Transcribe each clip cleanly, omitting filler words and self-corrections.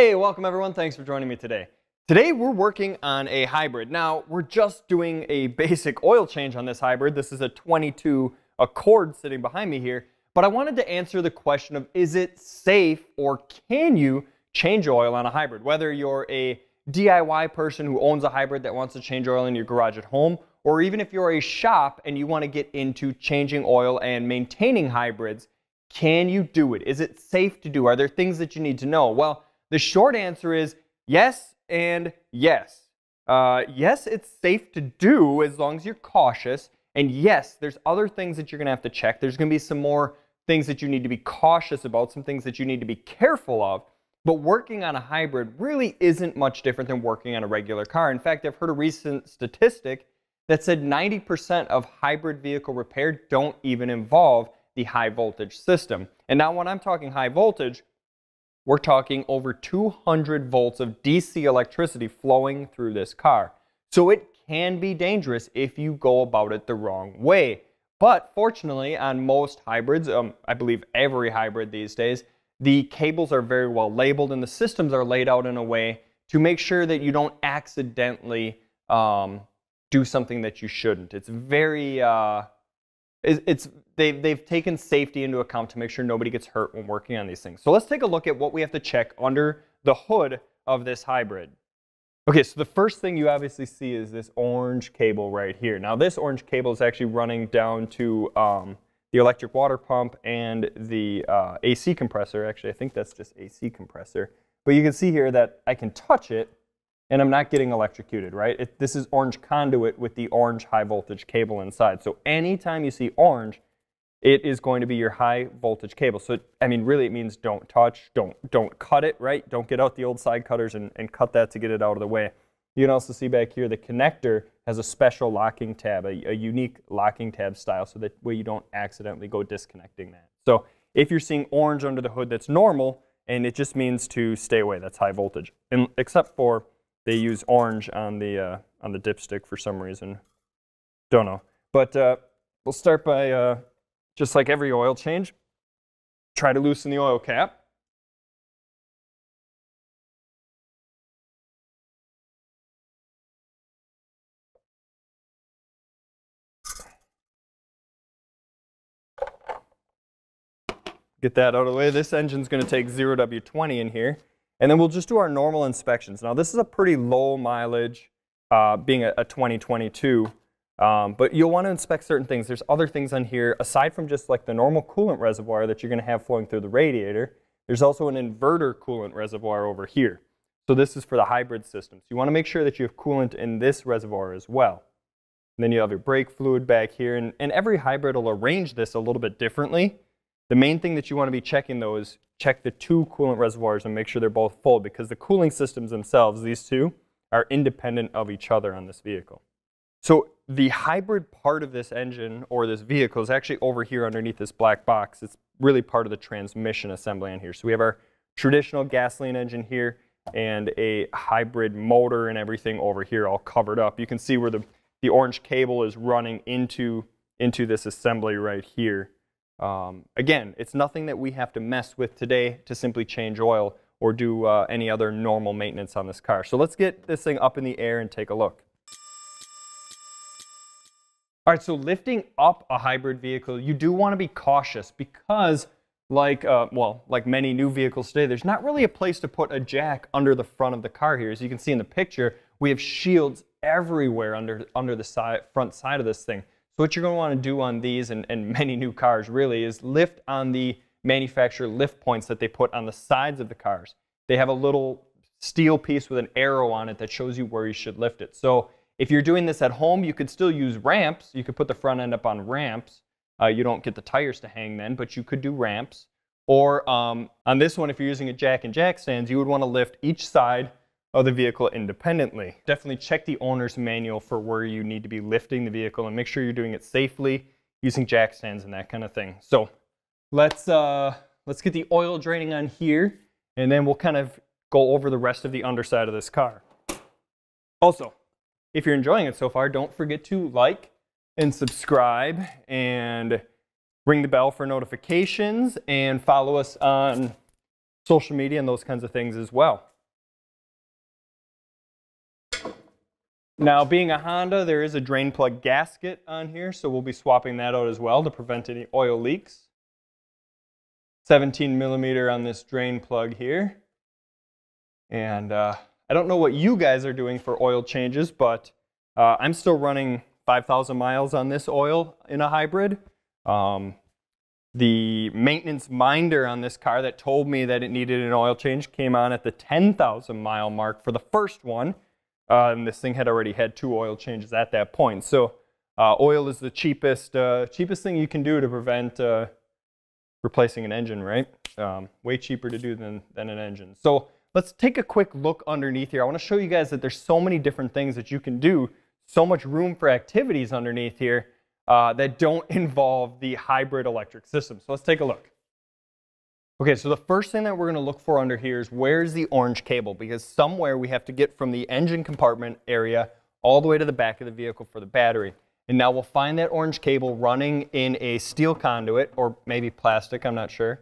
Hey, welcome everyone, thanks for joining me today. Today we're working on a hybrid. Now, we're just doing a basic oil change on this hybrid. This is a 22 Accord sitting behind me here, but I wanted to answer the question of, is it safe or can you change oil on a hybrid? Whether you're a DIY person who owns a hybrid that wants to change oil in your garage at home, or even if you're a shop and you want to get into changing oil and maintaining hybrids, can you do it? Is it safe to do? Are there things that you need to know? Well, the short answer is yes and yes. Yes, it's safe to do as long as you're cautious. And yes, there's other things that you're going to have to check. There's going to be some more things that you need to be cautious about, some things that you need to be careful of. But working on a hybrid really isn't much different than working on a regular car. In fact, I've heard a recent statistic that said 90% of hybrid vehicle repair don't even involve the high voltage system. And now when I'm talking high voltage, we're talking over 200 volts of DC electricity flowing through this car. So it can be dangerous if you go about it the wrong way. But fortunately, on most hybrids, I believe every hybrid these days, the cables are very well labeled and the systems are laid out in a way to make sure that you don't accidentally do something that you shouldn't. It's very, they've taken safety into account to make sure nobody gets hurt when working on these things. So let's take a look at what we have to check under the hood of this hybrid. Okay, so the first thing you obviously see is this orange cable right here. Now this orange cable is actually running down to the electric water pump and the AC compressor. Actually, I think that's just AC compressor. But you can see here that I can touch it and I'm not getting electrocuted, right? This is orange conduit with the orange high voltage cable inside. So anytime you see orange, it is going to be your high voltage cable. So, I mean, really it means don't touch, don't cut it, right? Don't get out the old side cutters and cut that to get it out of the way. You can also see back here the connector has a special locking tab, a unique locking tab style, so that way you don't accidentally go disconnecting that. So if you're seeing orange under the hood, that's normal, and it just means to stay away. That's high voltage, and except for they use orange on the dipstick for some reason. Don't know. But we'll start by, just like every oil change, try to loosen the oil cap. Get that out of the way. This engine's going to take 0W20 in here. And then we'll just do our normal inspections. Now this is a pretty low mileage, being a 2022, but you'll want to inspect certain things. There's other things on here, aside from just like the normal coolant reservoir that you're going to have flowing through the radiator, there's also an inverter coolant reservoir over here. So this is for the hybrid systems. You want to make sure that you have coolant in this reservoir as well. And then you have your brake fluid back here, and every hybrid will arrange this a little bit differently. The main thing that you want to be checking though is check the two coolant reservoirs and make sure they're both full, because the cooling systems themselves, these two, are independent of each other on this vehicle. So the hybrid part of this engine or this vehicle is actually over here underneath this black box. It's really part of the transmission assembly on here. So we have our traditional gasoline engine here and a hybrid motor and everything over here all covered up. You can see where the orange cable is running into this assembly right here. Again, it's nothing that we have to mess with today to simply change oil or do any other normal maintenance on this car. So let's get this thing up in the air and take a look. All right, so lifting up a hybrid vehicle, you do want to be cautious because like many new vehicles today, there's not really a place to put a jack under the front of the car here. As you can see in the picture, we have shields everywhere under the side, front side of this thing. So what you're going to want to do on these and many new cars really is lift on the manufacturer lift points that they put on the sides of the cars. They have a little steel piece with an arrow on it that shows you where you should lift it. So if you're doing this at home, you could still use ramps. You could put the front end up on ramps. You don't get the tires to hang then, but you could do ramps. Or on this one, if you're using a jack and jack stands, you would want to lift each side of the vehicle independently. Definitely check the owner's manual for where you need to be lifting the vehicle and make sure you're doing it safely using jack stands and that kind of thing. So let's get the oil draining on here and then we'll kind of go over the rest of the underside of this car. Also, if you're enjoying it so far, don't forget to like and subscribe and ring the bell for notifications and follow us on social media and those kinds of things as well. Now, being a Honda, there is a drain plug gasket on here, so we'll be swapping that out as well to prevent any oil leaks. 17mm on this drain plug here. And I don't know what you guys are doing for oil changes, but I'm still running 5,000 miles on this oil in a hybrid. The maintenance minder on this car that told me that it needed an oil change came on at the 10,000 mile mark for the first one. And this thing had already had 2 oil changes at that point. So oil is the cheapest thing you can do to prevent replacing an engine, right? Way cheaper to do than an engine. So let's take a quick look underneath here. I want to show you guys that there's so many different things that you can do, so much room for activities underneath here that don't involve the hybrid electric system. So let's take a look. Okay, so the first thing that we're gonna look for under here is where's the orange cable, because somewhere we have to get from the engine compartment area all the way to the back of the vehicle for the battery. And now we'll find that orange cable running in a steel conduit, or maybe plastic, I'm not sure.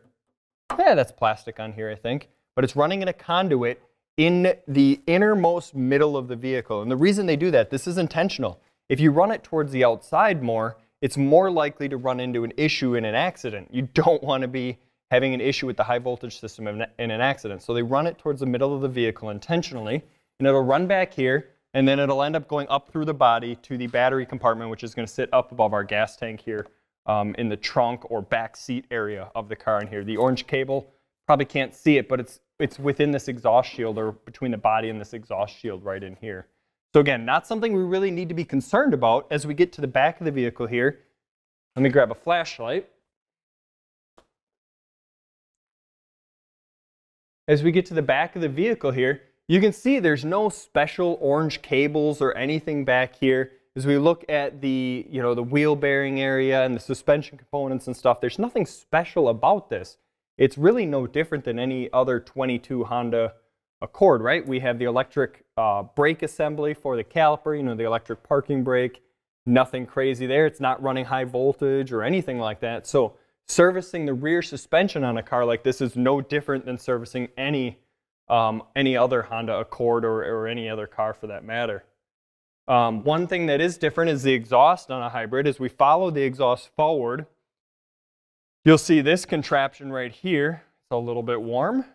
Yeah, that's plastic on here, I think. But it's running in a conduit in the innermost middle of the vehicle. And the reason they do that, this is intentional. If you run it towards the outside more, it's more likely to run into an issue in an accident. You don't wanna be having an issue with the high voltage system in an accident. So they run it towards the middle of the vehicle intentionally, and it'll run back here, and then it'll end up going up through the body to the battery compartment, which is gonna sit up above our gas tank here in the trunk or back seat area of the car in here. The orange cable, probably can't see it, but it's within this exhaust shield, or between the body and this exhaust shield right in here. So again, not something we really need to be concerned about as we get to the back of the vehicle here. Let me grab a flashlight. As we get to the back of the vehicle here, you can see there's no special orange cables or anything back here. As we look at the, you know, the wheel bearing area and the suspension components and stuff, there's nothing special about this. It's really no different than any other 22 Honda Accord, right? We have the electric brake assembly for the caliper, you know, the electric parking brake. Nothing crazy there. It's not running high voltage or anything like that. So servicing the rear suspension on a car like this is no different than servicing any other Honda Accord or any other car for that matter. One thing that is different is the exhaust on a hybrid. As we follow the exhaust forward, you'll see this contraption right here. It's a little bit warm,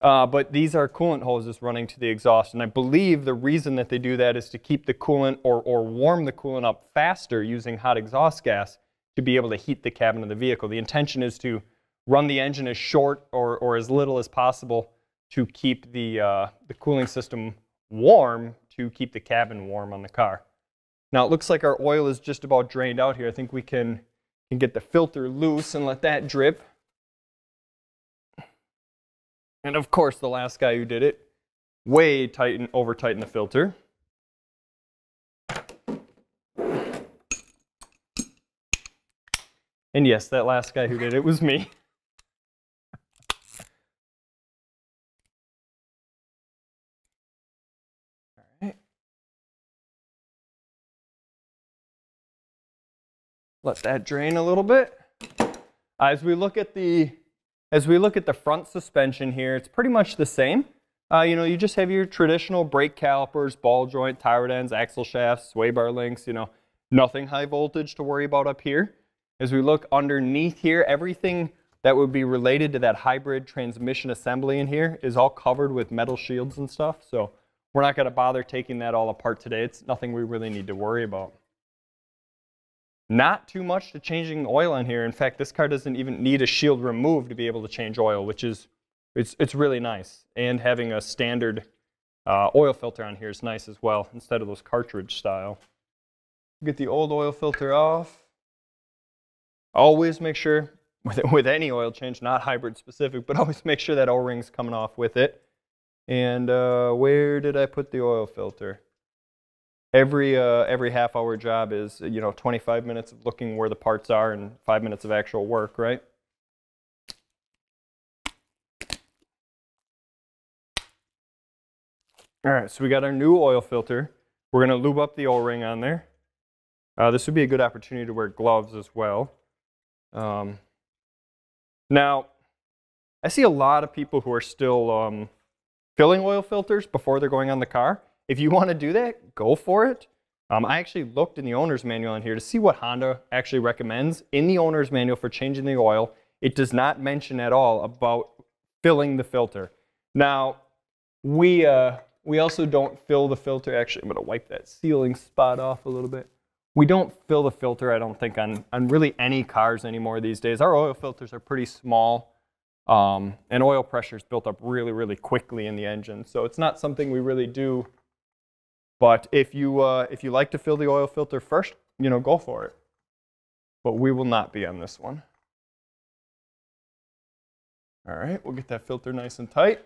but these are coolant hoses running to the exhaust. And I believe the reason that they do that is to keep the coolant or warm the coolant up faster using hot exhaust gas, to be able to heat the cabin of the vehicle. The intention is to run the engine as short or as little as possible to keep the cooling system warm, to keep the cabin warm on the car. Now it looks like our oil is just about drained out here. I think we can get the filter loose and let that drip. And of course, the last guy who did it, way tighten, over tighten the filter. And yes, that last guy who did it was me. All right. Let that drain a little bit. As we look at the front suspension here, it's pretty much the same. You know, you just have your traditional brake calipers, ball joint, tire ends, axle shafts, sway bar links. You know, nothing high voltage to worry about up here. As we look underneath here, everything that would be related to that hybrid transmission assembly in here is all covered with metal shields and stuff. So we're not going to bother taking that all apart today. It's nothing we really need to worry about. Not too much to changing oil on here. In fact, this car doesn't even need a shield removed to be able to change oil, which is it's really nice. And having a standard oil filter on here is nice as well, instead of those cartridge style. Get the old oil filter off. Always make sure, with any oil change, not hybrid specific, but always make sure that O-ring's coming off with it. And where did I put the oil filter? Every half hour job is, you know, 25 minutes of looking where the parts are and 5 minutes of actual work, right? All right, so we got our new oil filter. We're gonna lube up the O-ring on there. This would be a good opportunity to wear gloves as well. Now, I see a lot of people who are still filling oil filters before they're going on the car. If you want to do that, go for it. I actually looked in the owner's manual in here to see what Honda actually recommends. In the owner's manual for changing the oil, it does not mention at all about filling the filter. Now, we also don't fill the filter. Actually, I'm going to wipe that sealing spot off a little bit. We don't fill the filter, I don't think, on really any cars anymore these days. Our oil filters are pretty small, and oil pressure is built up really, really quickly in the engine. So it's not something we really do. But if you like to fill the oil filter first, you know, go for it. But we will not be on this one. All right, we'll get that filter nice and tight.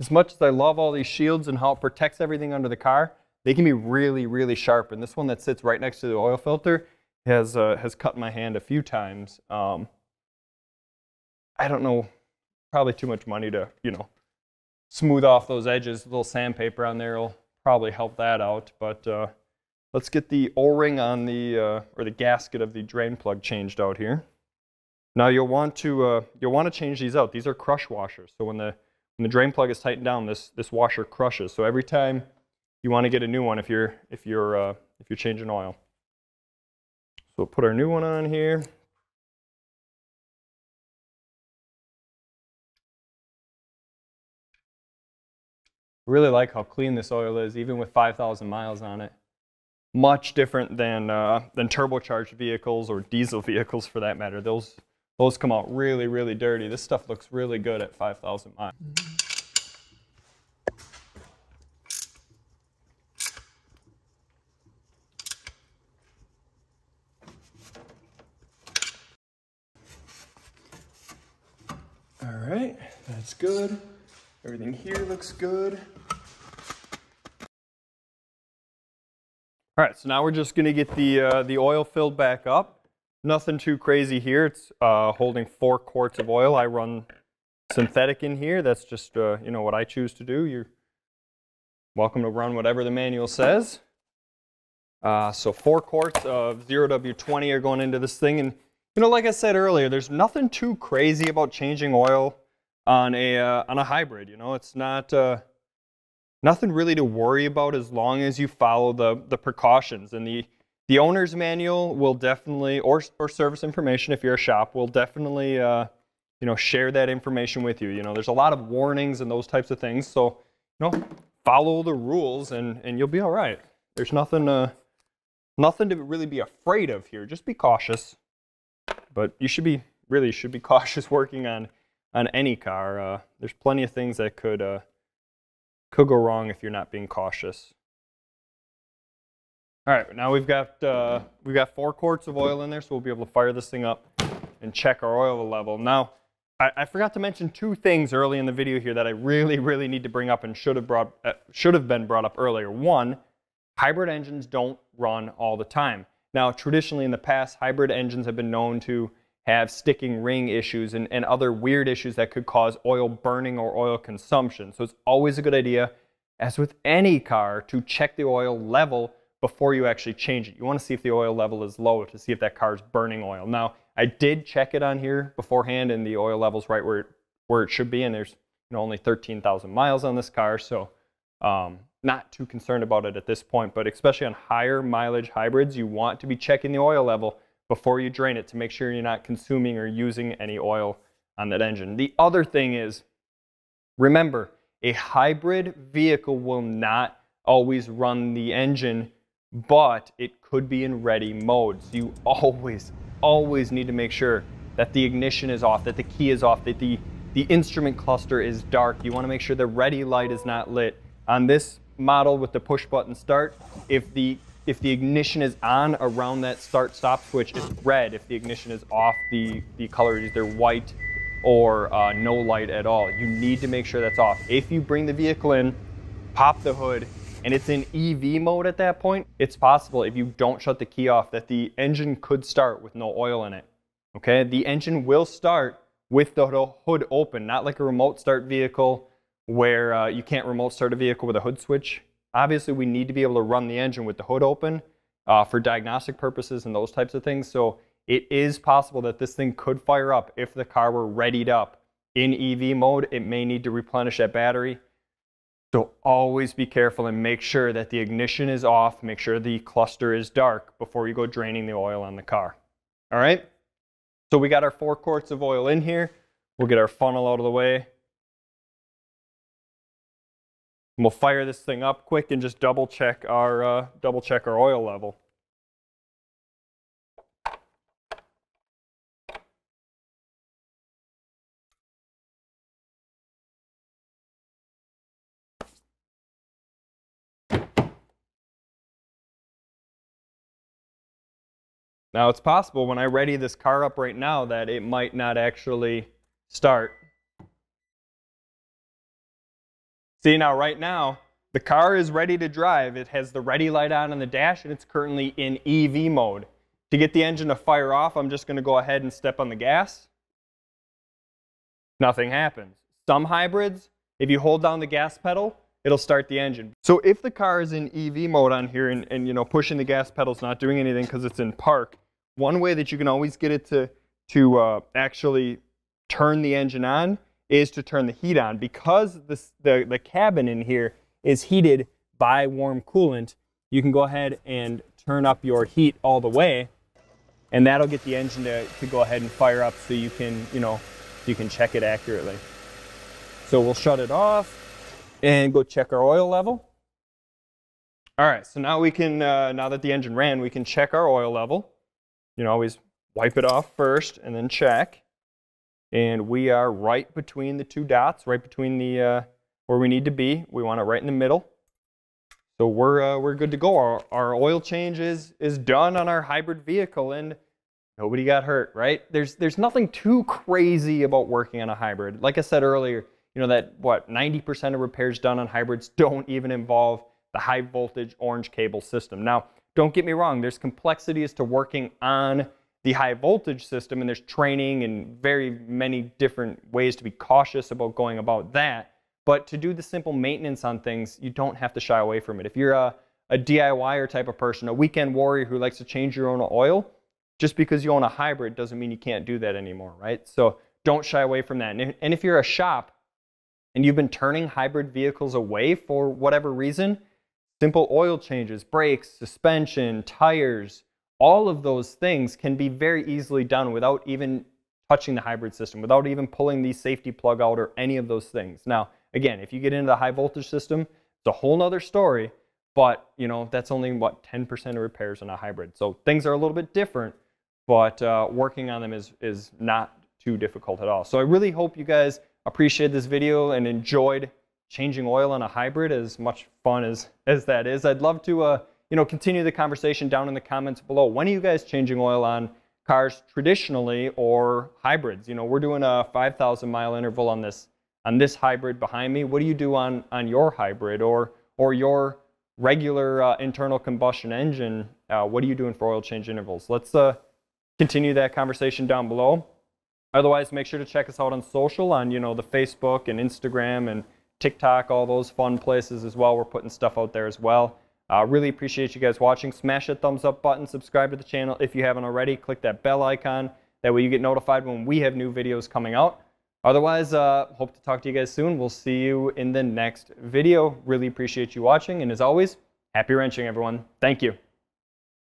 As much as I love all these shields and how it protects everything under the car, they can be really, really sharp. And this one that sits right next to the oil filter has cut my hand a few times. I don't know, probably too much money to, you know, smooth off those edges. A little sandpaper on there will probably help that out. But let's get the O-ring on the, or the gasket of the drain plug changed out here. Now you'll want to change these out. These are crush washers. So when the drain plug is tightened down, this washer crushes. So every time you want to get a new one, if you're changing oil. So we'll put our new one on here. Really like how clean this oil is, even with 5,000 miles on it. Much different than turbocharged vehicles or diesel vehicles for that matter. Those come out really, really dirty. This stuff looks really good at 5,000 miles. All right, that's good. Everything here looks good. All right, so now we're just gonna get the oil filled back up. Nothing too crazy here. It's holding 4 quarts of oil. I run synthetic in here. That's just you know, what I choose to do. You're welcome to run whatever the manual says. So 4 quarts of 0W20 are going into this thing. And you know, like I said earlier, there's nothing too crazy about changing oil on a hybrid. You know, it's not nothing really to worry about as long as you follow the precautions and the owner's manual will definitely, or service information if you're a shop, will definitely you know, share that information with you. You know, there's a lot of warnings and those types of things. So, you know, follow the rules and you'll be all right. There's nothing, nothing to really be afraid of here. Just be cautious. But you should be, really should be cautious working on any car. There's plenty of things that could go wrong if you're not being cautious. All right, now we've got 4 quarts of oil in there, so we'll be able to fire this thing up and check our oil level. Now, I forgot to mention 2 things early in the video here that I really, really need to bring up and should have been brought up earlier. 1, hybrid engines don't run all the time. Now, traditionally in the past, hybrid engines have been known to have sticking ring issues and other weird issues that could cause oil burning or oil consumption. So it's always a good idea, as with any car, to check the oil level before you actually change it. You want to see if the oil level is low to see if that car's burning oil. Now, I did check it on here beforehand and the oil level's right where it should be, and there's, you know, only 13,000 miles on this car, so not too concerned about it at this point, but especially on higher mileage hybrids, you want to be checking the oil level before you drain it to make sure you're not consuming or using any oil on that engine. The other thing is, remember, a hybrid vehicle will not always run the engine, but it could be in ready mode. So you always, always need to make sure that the ignition is off, that the key is off, that the instrument cluster is dark. You want to make sure the ready light is not lit. On this model with the push button start, if the ignition is on around that start stop switch, it's red. If the ignition is off, the color is either white or no light at all. You need to make sure that's off. If you bring the vehicle in, pop the hood, and it's in EV mode at that point, it's possible if you don't shut the key off that the engine could start with no oil in it. Okay, the engine will start with the hood open, not like a remote start vehicle where you can't remote start a vehicle with a hood switch. Obviously, we need to be able to run the engine with the hood open for diagnostic purposes and those types of things. So it is possible that this thing could fire up if the car were readied up. In EV mode, it may need to replenish that battery. So always be careful and make sure that the ignition is off. Make sure the cluster is dark before you go draining the oil on the car. All right. So we got our 4 quarts of oil in here. We'll get our funnel out of the way. And we'll fire this thing up quick and just double check our oil level. Now it's possible when I ready this car up right now that it might not actually start. See, now right now the car is ready to drive. It has the ready light on the dash and it's currently in EV mode. To get the engine to fire off, I'm just going to go ahead and step on the gas. Nothing happens. Some hybrids, if you hold down the gas pedal, it'll start the engine. So if the car is in EV mode on here and you know, pushing the gas pedal's not doing anything because it's in park, one way that you can always get it to actually turn the engine on is to turn the heat on. Because the cabin in here is heated by warm coolant, you can go ahead and turn up your heat all the way, and that'll get the engine to go ahead and fire up so you can, you know, you can check it accurately. So we'll shut it off and go check our oil level. All right, so now we can, now that the engine ran, we can check our oil level. You know, always wipe it off first and then check. And we are right between the two dots, right between the, where we need to be. We want it right in the middle. So we're good to go. Our oil change is done on our hybrid vehicle and nobody got hurt, right? There's nothing too crazy about working on a hybrid. Like I said earlier, you know that, what, 90% of repairs done on hybrids don't even involve the high voltage orange cable system. Now, don't get me wrong, there's complexity as to working on the high voltage system, and there's training and very many different ways to be cautious about going about that. But to do the simple maintenance on things, you don't have to shy away from it. If you're a DIYer type of person, a weekend warrior who likes to change your own oil, just because you own a hybrid doesn't mean you can't do that anymore, right? So don't shy away from that. And if you're a shop, and you've been turning hybrid vehicles away for whatever reason, simple oil changes, brakes, suspension, tires, all of those things can be very easily done without even touching the hybrid system, without even pulling the safety plug out or any of those things. Now, again, if you get into the high voltage system, it's a whole nother story, but you know, that's only what, 10% of repairs on a hybrid. So things are a little bit different, but working on them is not too difficult at all. So I really hope you guys appreciate this video and enjoyed changing oil on a hybrid, as much fun as that is. I'd love to you know, continue the conversation down in the comments below. When are you guys changing oil on cars traditionally or hybrids? You know, we're doing a 5,000 mile interval on this hybrid behind me. What do you do on your hybrid or your regular internal combustion engine? What are you doing for oil change intervals? Let's continue that conversation down below. Otherwise, make sure to check us out on social, on, you know, the Facebook and Instagram and TikTok, all those fun places as well. We're putting stuff out there as well. Really appreciate you guys watching. Smash that thumbs up button, subscribe to the channel if you haven't already. Click that bell icon. That way you get notified when we have new videos coming out. Otherwise, hope to talk to you guys soon. We'll see you in the next video. Really appreciate you watching. And as always, happy wrenching, everyone. Thank you.